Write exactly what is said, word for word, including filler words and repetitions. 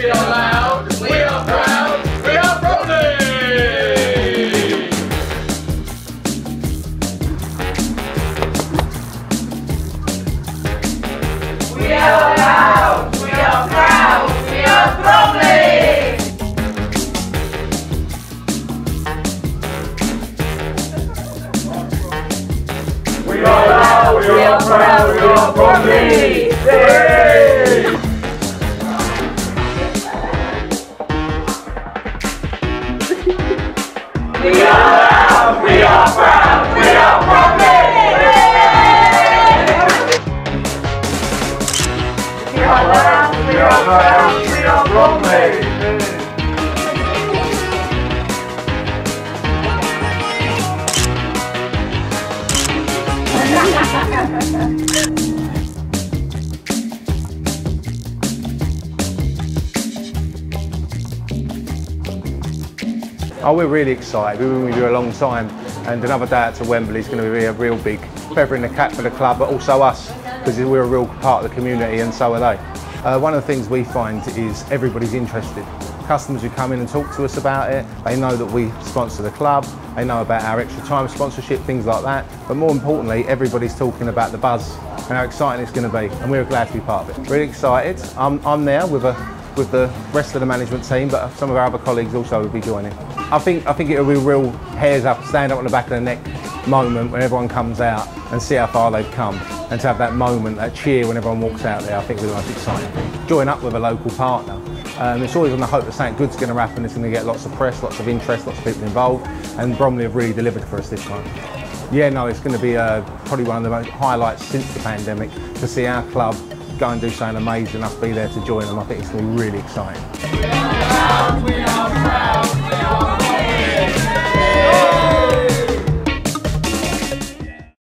We are loud, we are proud, we are Bromley! We are loud, we are proud, we are Bromley! We are loud, we are proud, we are Bromley! Hey! We are loud, we are proud, we are Bromley! We are loud, we are proud, we are Bromley! Oh, we're really excited. We've been with you a long time, and another day out to Wembley is going to be a real big feather in the cap for the club, but also us, because we're a real part of the community, and so are they. Uh, one of the things we find is everybody's interested. Customers who come in and talk to us about it, they know that we sponsor the club, they know about our extra time sponsorship, things like that, but more importantly, everybody's talking about the buzz and how exciting it's going to be, and we're glad to be part of it. Really excited. I'm, I'm there with a with the rest of the management team, but some of our other colleagues also will be joining. I think I think it'll be a real hairs up, stand up on the back of the neck moment when everyone comes out and see how far they've come, and to have that moment, that cheer when everyone walks out there, I think will be the most exciting thing. Join up with a local partner. Um, it's always on the hope that something good's going to happen, it's going to get lots of press, lots of interest, lots of people involved, and Bromley have really delivered for us this time. Yeah, no, it's going to be uh, probably one of the most highlights since the pandemic, to see our club go and do something amazing, us be there to join them. I think it's going to be really exciting.